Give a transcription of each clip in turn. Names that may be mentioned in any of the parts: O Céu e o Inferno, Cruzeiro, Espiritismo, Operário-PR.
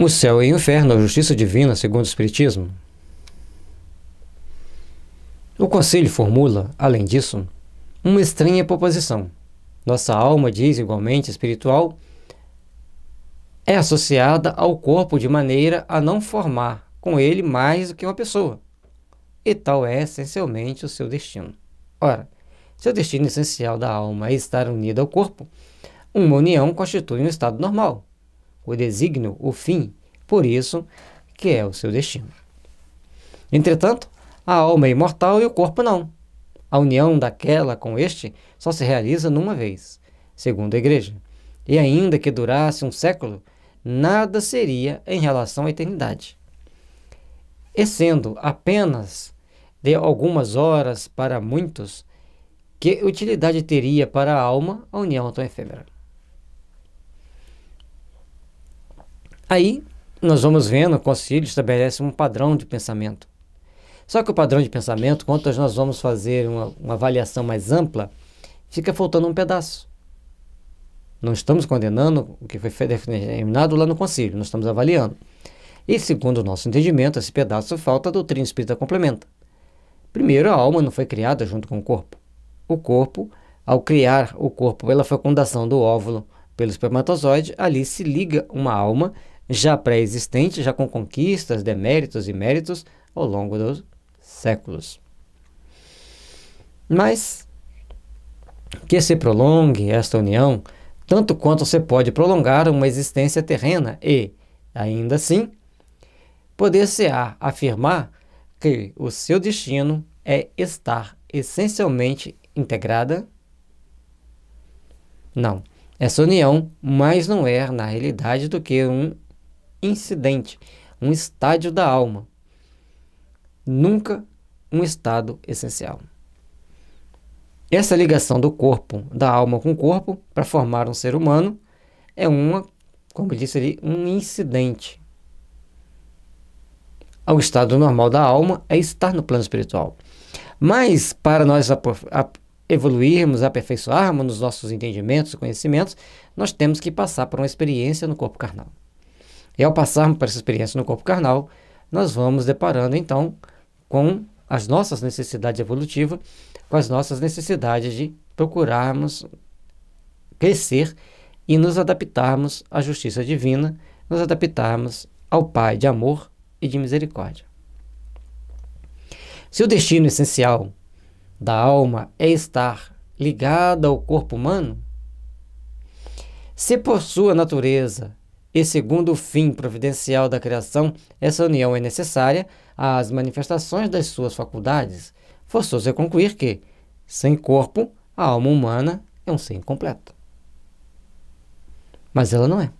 O céu e o inferno, a justiça divina, segundo o Espiritismo. O Conselho formula, além disso, uma estranha proposição. Nossa alma, diz, igualmente espiritual, é associada ao corpo de maneira a não formar com ele mais do que uma pessoa. E tal é essencialmente o seu destino. Ora, se o destino essencial da alma é estar unida ao corpo, uma união constitui um estado normal, o desígnio, o fim, por isso que é o seu destino. Entretanto, a alma é imortal e o corpo não. A união daquela com este só se realiza numa vez, segundo a Igreja, e ainda que durasse um século, nada seria em relação à eternidade. E sendo apenas de algumas horas para muitos, que utilidade teria para a alma a união tão efêmera? Aí, nós vamos vendo, o Concílio estabelece um padrão de pensamento. Só que o padrão de pensamento, quando nós vamos fazer uma avaliação mais ampla, fica faltando um pedaço. Não estamos condenando o que foi determinado lá no Concílio, nós estamos avaliando. E segundo o nosso entendimento, esse pedaço falta, a doutrina espírita complementa. Primeiro, a alma não foi criada junto com o corpo. O corpo, ao criar o corpo pela fecundação do óvulo pelo espermatozoide, ali se liga uma alma já pré-existente, já com conquistas, deméritos e méritos ao longo dos séculos. Mas que se prolongue esta união, tanto quanto se pode prolongar uma existência terrena e, ainda assim, poder-se-á afirmar que o seu destino é estar essencialmente integrada? Não. Essa união mais não é, na realidade, do que um incidente, um estádio da alma. Nunca um estado essencial. Essa ligação do corpo, da alma com o corpo, para formar um ser humano, é uma, como eu disse ali, um incidente. O estado normal da alma é estar no plano espiritual. Mas, para nós evoluirmos, aperfeiçoarmos nos nossos entendimentos e conhecimentos, nós temos que passar por uma experiência no corpo carnal. E ao passarmos por essa experiência no corpo carnal, nós vamos deparando, então, com as nossas necessidades evolutivas, com as nossas necessidades de procurarmos crescer e nos adaptarmos à justiça divina, nos adaptarmos ao Pai de amor e de misericórdia. Se o destino essencial da alma é estar ligada ao corpo humano, se por sua natureza e segundo o fim providencial da criação, essa união é necessária às manifestações das suas faculdades, forçou-se a concluir que, sem corpo, a alma humana é um ser incompleto. Mas ela não é.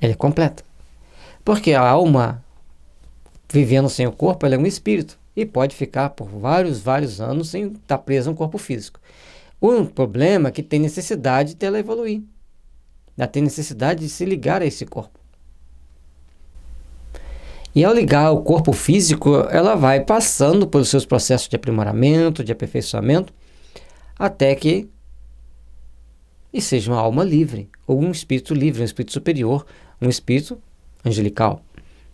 Ela é completa. Porque a alma, vivendo sem o corpo, ela é um espírito. E pode ficar por vários anos sem estar preso a um corpo físico. Um problema é que tem necessidade dela evoluir. Ela tem necessidade de se ligar a esse corpo. E ao ligar ao corpo físico, ela vai passando pelos seus processos de aprimoramento, de aperfeiçoamento, até que seja uma alma livre, ou um espírito livre, um espírito superior, um espírito angelical.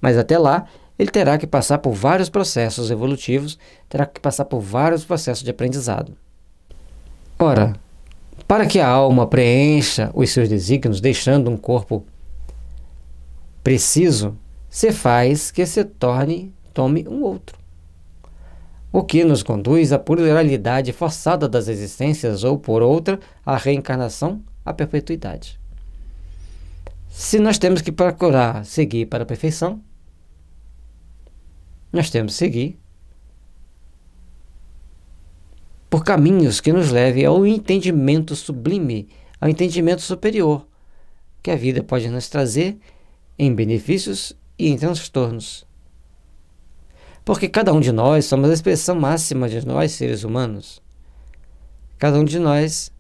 Mas até lá, ele terá que passar por vários processos evolutivos, terá que passar por vários processos de aprendizado. Ora, para que a alma preencha os seus desígnios, deixando um corpo preciso, se faz que se tome um outro. O que nos conduz à pluralidade forçada das existências ou, por outra, à reencarnação, à perpetuidade. Se nós temos que procurar seguir para a perfeição, nós temos que seguir por caminhos que nos levem ao entendimento sublime, ao entendimento superior, que a vida pode nos trazer em benefícios e em transtornos. Porque cada um de nós somos a expressão máxima de nós, seres humanos. Cada um de nós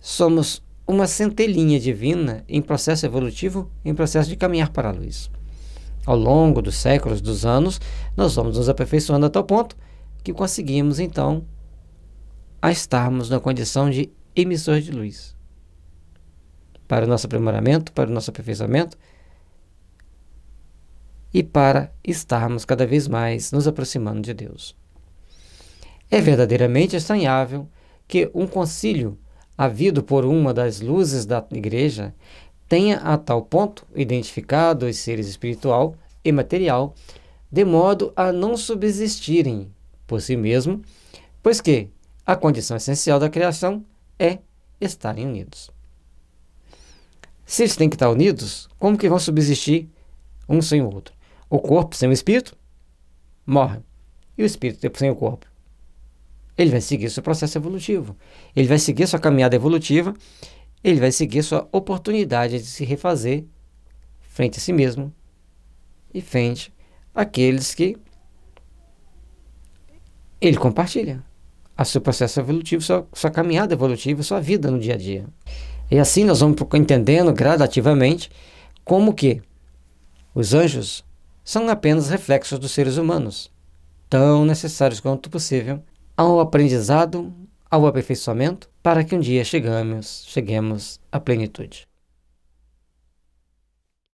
somos uma centelhinha divina em processo evolutivo, em processo de caminhar para a luz. Ao longo dos séculos, dos anos, nós vamos nos aperfeiçoando a tal ponto que conseguimos, então, a estarmos na condição de emissores de luz. Para o nosso aprimoramento, para o nosso aperfeiçoamento, e para estarmos cada vez mais nos aproximando de Deus. É verdadeiramente estranhável que um concílio, havido por uma das luzes da Igreja, tenha a tal ponto identificado os seres espiritual e material, de modo a não subsistirem por si mesmo, pois que a condição essencial da criação é estarem unidos. Se eles têm que estar unidos, como que vão subsistir um sem o outro? O corpo sem o espírito morre, e o espírito sem o corpo. Ele vai seguir seu processo evolutivo, ele vai seguir sua caminhada evolutiva, ele vai seguir sua oportunidade de se refazer frente a si mesmo e frente àqueles que ele compartilha o seu processo evolutivo, sua caminhada evolutiva, sua vida no dia a dia. E assim nós vamos entendendo gradativamente como que os anjos são apenas reflexos dos seres humanos, tão necessários quanto possível ao aprendizado, ao aperfeiçoamento, para que um dia cheguemos à plenitude.